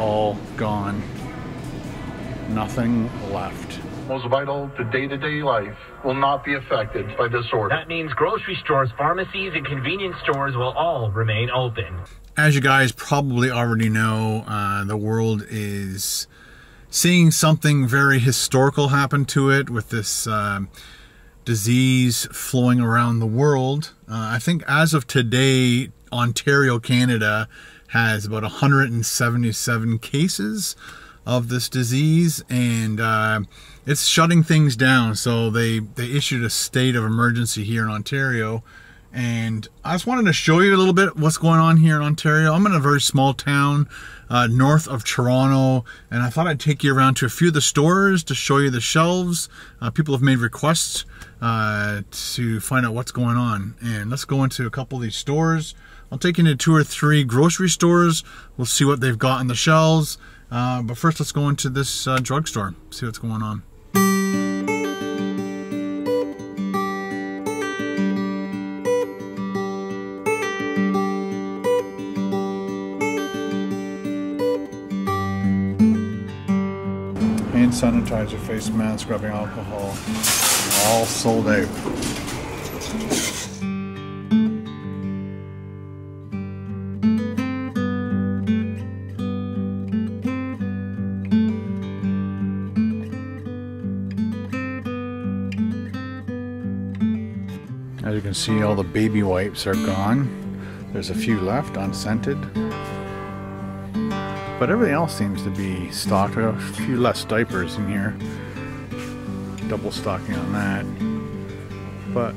all gone. Nothing left. Most vital to day-to-day life will not be affected by this order. That means grocery stores, pharmacies, and convenience stores will all remain open. As you guys probably already know, the world is seeing something very historical happen to it with this disease flowing around the world. I think as of today, Ontario, Canada has about 177 cases of this disease, and it's shutting things down. So they issued a state of emergency here in Ontario, and I just wanted to show you a little bit what's going on here in Ontario. I'm in a very small town north of Toronto, and I thought I'd take you around to a few of the stores to show you the shelves. People have made requests to find out what's going on, and let's go into a couple of these stores. I'll take you into two or three grocery stores. We'll see what they've got on the shelves. But first, let's go into this drugstore, see what's going on. Hand sanitizer, face mask, rubbing alcohol, all sold out. As you can see, all the baby wipes are gone. There's a few left, unscented. But everything else seems to be stocked. A few less diapers in here. Double stocking on that. But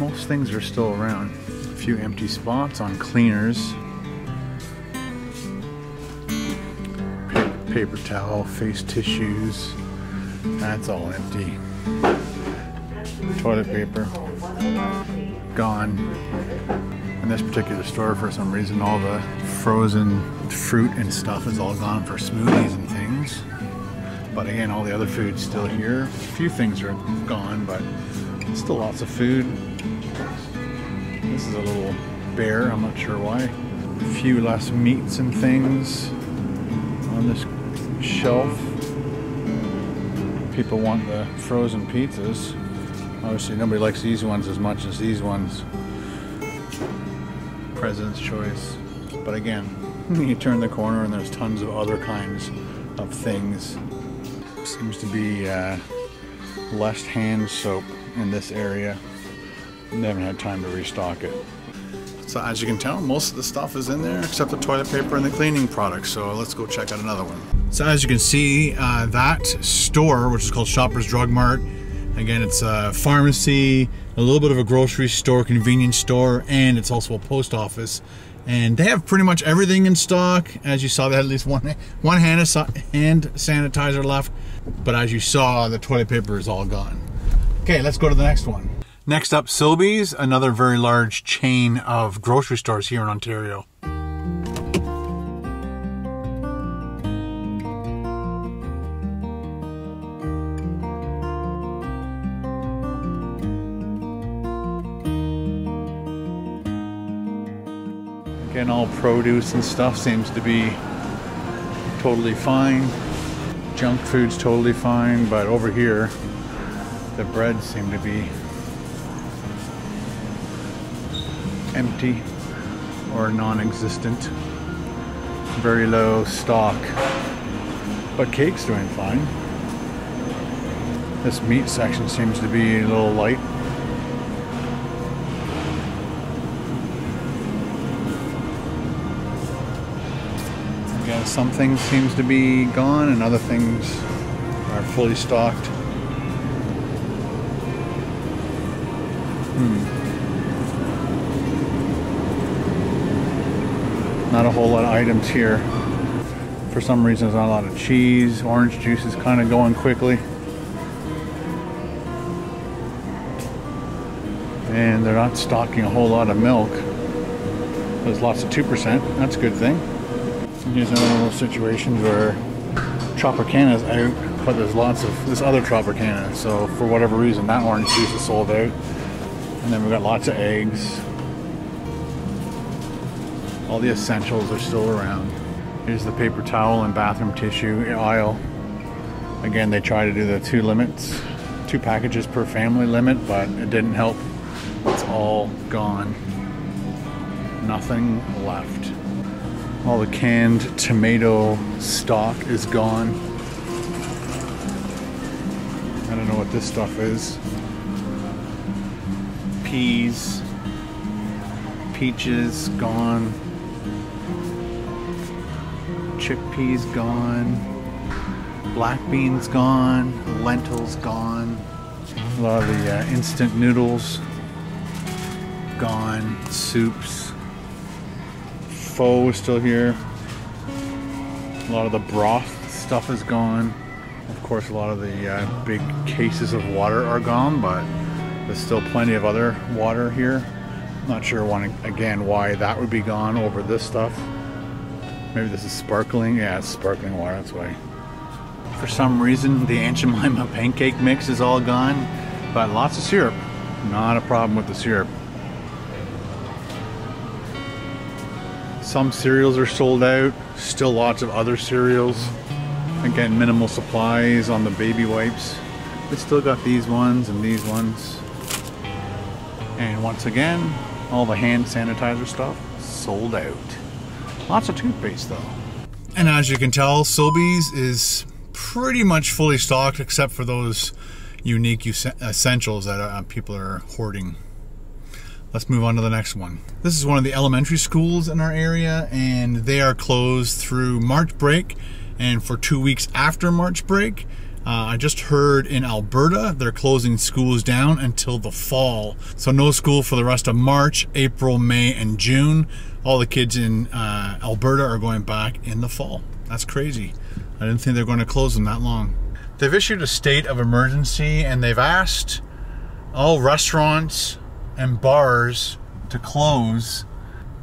most things are still around. A few empty spots on cleaners. Paper towel, face tissues. That's all empty. Toilet paper. Gone. In this particular store, for some reason, all the frozen fruit and stuff is all gone for smoothies and things. But again, all the other food's still here. A few things are gone, but still lots of food. This is a little bare, I'm not sure why. A few less meats and things on this shelf. People want the frozen pizzas. Obviously, nobody likes these ones as much as these ones. President's Choice. But again, you turn the corner and there's tons of other kinds of things. Seems to be less hand soap in this area. They haven't had time to restock it. So as you can tell, most of the stuff is in there except the toilet paper and the cleaning products. So let's go check out another one. So as you can see, that store, which is called Shoppers Drug Mart, again, it's a pharmacy, a little bit of a grocery store, convenience store, and it's also a post office. And they have pretty much everything in stock. As you saw, they had at least one hand sanitizer left. But as you saw, the toilet paper is all gone. Okay, let's go to the next one. Next up, Sobeys, another very large chain of grocery stores here in Ontario. And all produce and stuff seems to be totally fine. Junk food's totally fine, but over here, the bread seems to be empty or non-existent. Very low stock, but cake's doing fine. This meat section seems to be a little light. Some things seems to be gone and other things are fully stocked. Not a whole lot of items here. For some reason, there's not a lot of cheese. Orange juice is kind of going quickly. And they're not stocking a whole lot of milk. There's lots of 2%. That's a good thing. Here's another one of those situations where Tropicana's out, but there's lots of this other Tropicana. So for whatever reason, that orange juice is sold out. And then we've got lots of eggs. All the essentials are still around. Here's the paper towel and bathroom tissue aisle. Again, they try to do the two limits, two packages per family limit, but it didn't help. It's all gone. Nothing left. All the canned tomato stock is gone. I don't know what this stuff is. Peas, peaches gone, chickpeas gone, black beans gone, lentils gone, a lot of the instant noodles gone, soups, pho is still here, a lot of the broth stuff is gone, of course a lot of the big cases of water are gone, but there's still plenty of other water here. Not sure, again, why that would be gone over this stuff. Maybe this is sparkling. Yeah, it's sparkling water, that's why. For some reason, the Aunt Jemima pancake mix is all gone, but lots of syrup. Not a problem with the syrup. Some cereals are sold out. Still lots of other cereals. Again, minimal supplies on the baby wipes. But still got these ones and these ones. And once again, all the hand sanitizer stuff sold out. Lots of toothpaste though. And as you can tell, Sobeys is pretty much fully stocked except for those unique essentials that people are hoarding. Let's move on to the next one. This is one of the elementary schools in our area, and they are closed through March break and for 2 weeks after March break. I just heard in Alberta, they're closing schools down until the fall. So no school for the rest of March, April, May, and June. All the kids in Alberta are going back in the fall. That's crazy. I didn't think they were going to close them that long. They've issued a state of emergency, and they've asked all restaurants and bars to close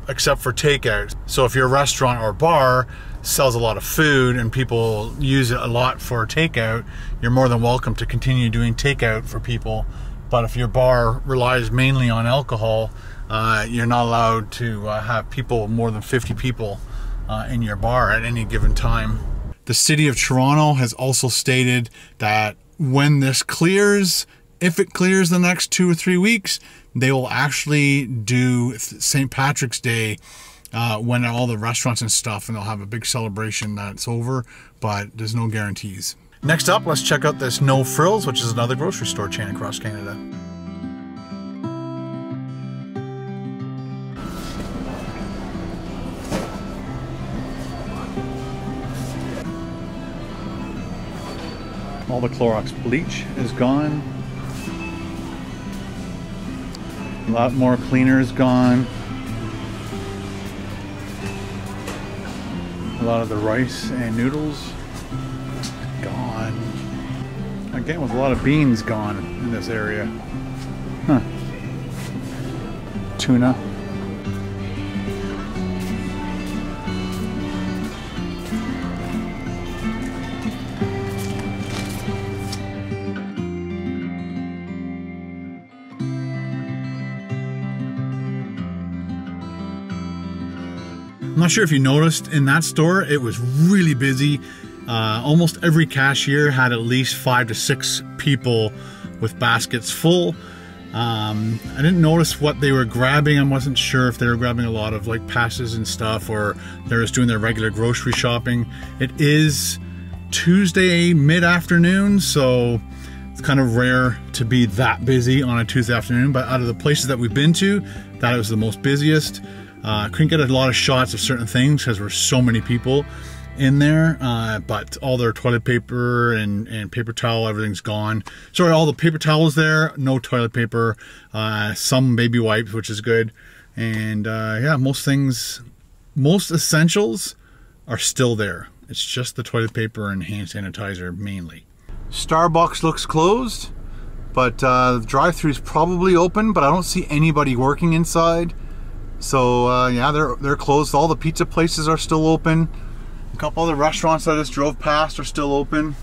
except for takeout. So if your restaurant or bar sells a lot of food and people use it a lot for takeout, you're more than welcome to continue doing takeout for people. But if your bar relies mainly on alcohol, you're not allowed to have people, more than 50 people in your bar at any given time. The City of Toronto has also stated that when this clears, if it clears the next 2 or 3 weeks, they will actually do St. Patrick's Day when all the restaurants and stuff, and they'll have a big celebration that's over, but there's no guarantees. Next up, let's check out this No Frills, which is another grocery store chain across Canada. All the Clorox bleach is gone. A lot more cleaner is gone. A lot of the rice and noodles gone. Again, with a lot of beans gone in this area. Huh. Tuna. I'm not sure if you noticed, in that store, it was really busy. Almost every cashier had at least 5 to 6 people with baskets full. I didn't notice what they were grabbing. I wasn't sure if they were grabbing a lot of like passes and stuff, or they're just doing their regular grocery shopping. It is Tuesday mid-afternoon, so it's kind of rare to be that busy on a Tuesday afternoon, but out of the places that we've been to, that was the most busiest. I couldn't get a lot of shots of certain things because there were so many people in there, but all their toilet paper and paper towel, everything's gone. Sorry, all the paper towels there, no toilet paper, some baby wipes, which is good. And yeah, most things, most essentials are still there. It's just the toilet paper and hand sanitizer mainly. Starbucks looks closed, but the drive-thru is probably open, but I don't see anybody working inside. So yeah, they're closed. All the pizza places are still open. A couple of the restaurants that I just drove past are still open.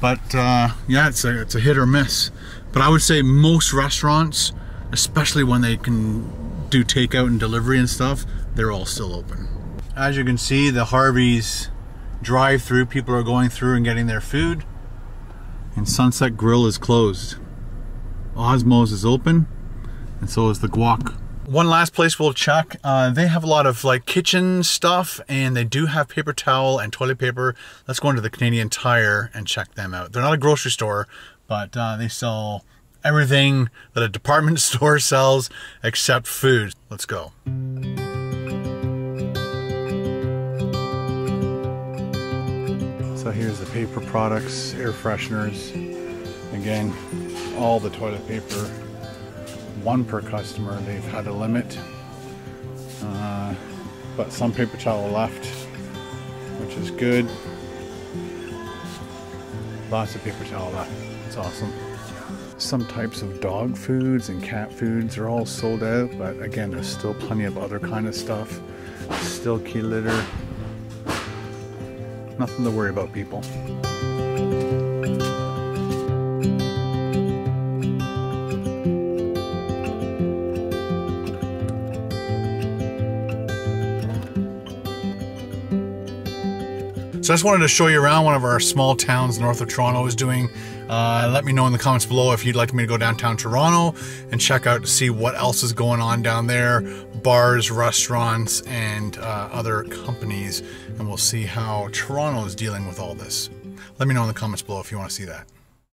But yeah, it's a hit or miss. But I would say most restaurants, especially when they can do takeout and delivery and stuff, they're all still open. As you can see, the Harvey's drive-through, people are going through and getting their food. And Sunset Grill is closed. Osmos is open, and so is the guac. One last place we'll check, they have a lot of like kitchen stuff, and they do have paper towel and toilet paper. Let's go into the Canadian Tire and check them out. They're not a grocery store, but they sell everything that a department store sells except food. Let's go. So here's the paper products, air fresheners. Again, all the toilet paper. One per customer, they've had a limit, but some paper towel left, which is good. Lots of paper towel left, it's awesome. Some types of dog foods and cat foods are all sold out, but again, there's still plenty of other kind of stuff. Still kitty litter, nothing to worry about, people. So I just wanted to show you around one of our small towns north of Toronto is doing. Let me know in the comments below if you'd like me to go downtown Toronto and check out to see what else is going on down there. Bars, restaurants, and other companies. And we'll see how Toronto is dealing with all this. Let me know in the comments below if you want to see that.